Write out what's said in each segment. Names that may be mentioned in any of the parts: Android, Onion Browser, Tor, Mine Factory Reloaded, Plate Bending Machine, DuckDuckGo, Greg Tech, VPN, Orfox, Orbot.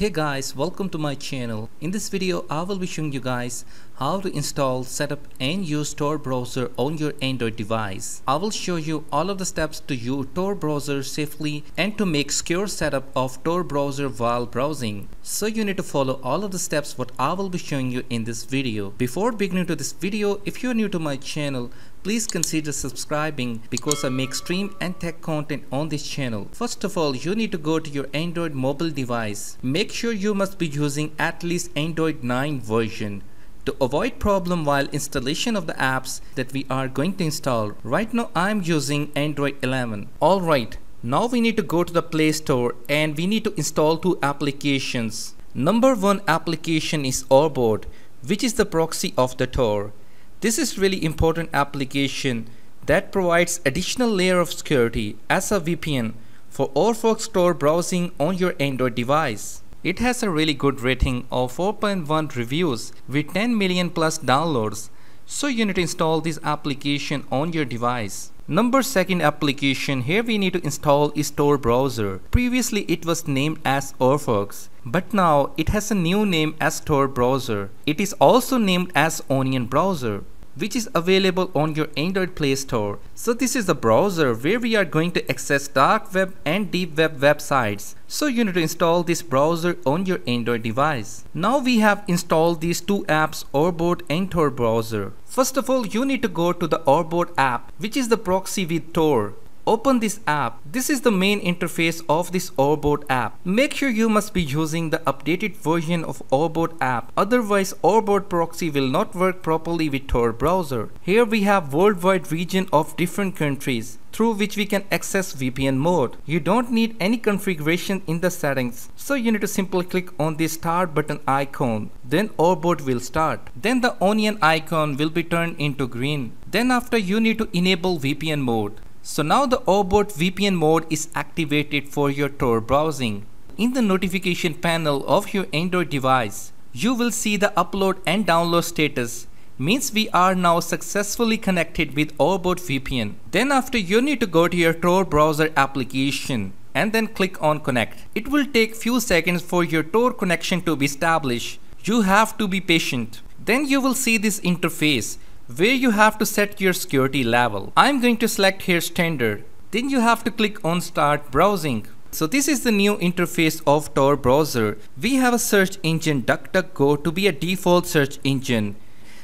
Hey guys, welcome to my channel. In this video I will be showing you guys how to install, setup and use Tor browser on your Android device. I will show you all of the steps to use Tor browser safely and to make secure setup of Tor browser while browsing. So you need to follow all of the steps what I will be showing you in this video. Before beginning to this video, if you are new to my channel, please consider subscribing because I make stream and tech content on this channel. First of all, you need to go to your Android mobile device. Make sure you must be using at least Android 9 version. To avoid problem while installation of the apps that we are going to install. Right now I am using Android 11. Alright, now we need to go to the Play Store and we need to install two applications. Number one application is Orbot, which is the proxy of the Tor. This is really important application that provides additional layer of security as a VPN for Orfox Tor browsing on your Android device. It has a really good rating of 4.1 reviews with 10 million plus downloads. So you need to install this application on your device. Number second application here we need to install is Tor browser. Previously it was named as Orfox, but now it has a new name as Tor browser. It is also named as Onion browser, which is available on your Android Play Store. So this is the browser where we are going to access dark web and deep web websites. So you need to install this browser on your Android device. Now we have installed these two apps, Orbot and Tor browser. First of all, you need to go to the Orbot app, which is the proxy with Tor. Open this app. This is the main interface of this Orbot app. Make sure you must be using the updated version of Orbot app. Otherwise, Orbot proxy will not work properly with Tor browser. Here we have worldwide region of different countries through which we can access VPN mode. You don't need any configuration in the settings. So you need to simply click on this start button icon. Then Orbot will start. Then the onion icon will be turned into green. Then after you need to enable VPN mode. So now the Orbot VPN mode is activated for your Tor browsing. In the notification panel of your Android device, you will see the upload and download status. Means we are now successfully connected with Orbot VPN. Then after you need to go to your Tor browser application and then click on connect. It will take few seconds for your Tor connection to be established. You have to be patient. Then you will see this interface where you have to set your security level. I'm going to select here standard. Then you have to click on start browsing. So this is the new interface of Tor browser. We have a search engine DuckDuckGo to be a default search engine.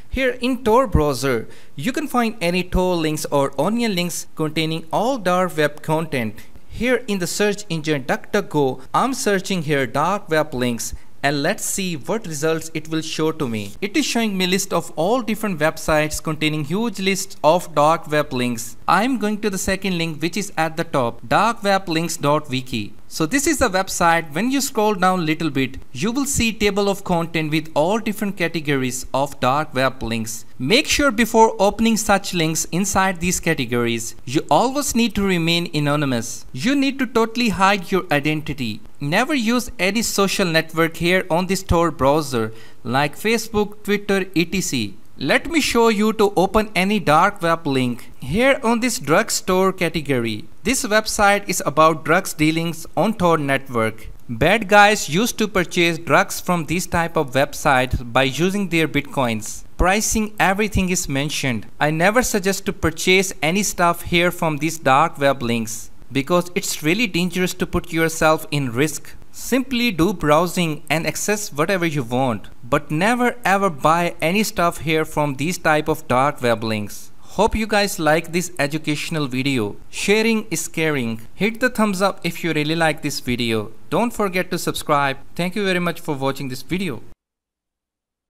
Here in Tor browser, you can find any Tor links or Onion links containing all dark web content. Here in the search engine DuckDuckGo, I'm searching here dark web links. And let's see what results it will show to me. It is showing me list of all different websites containing huge lists of dark web links. I'm going to the second link which is at the top, darkweblinks.wiki. So this is the website. When you scroll down little bit, you will see table of content with all different categories of dark web links. Make sure before opening such links inside these categories, you always need to remain anonymous. You need to totally hide your identity. Never use any social network here on this Tor browser like Facebook, Twitter, etc. Let me show you to open any dark web link here on this drugstore category. This website is about drugs dealings on Tor network. Bad guys used to purchase drugs from this type of website by using their bitcoins. Pricing, everything is mentioned. I never suggest to purchase any stuff here from these dark web links because it's really dangerous to put yourself in risk. Simply do browsing and access whatever you want, but never ever buy any stuff here from these type of dark web links. Hope you guys like this educational video. Sharing is caring. Hit the thumbs up if you really like this video. Don't forget to subscribe. Thank you very much for watching this video.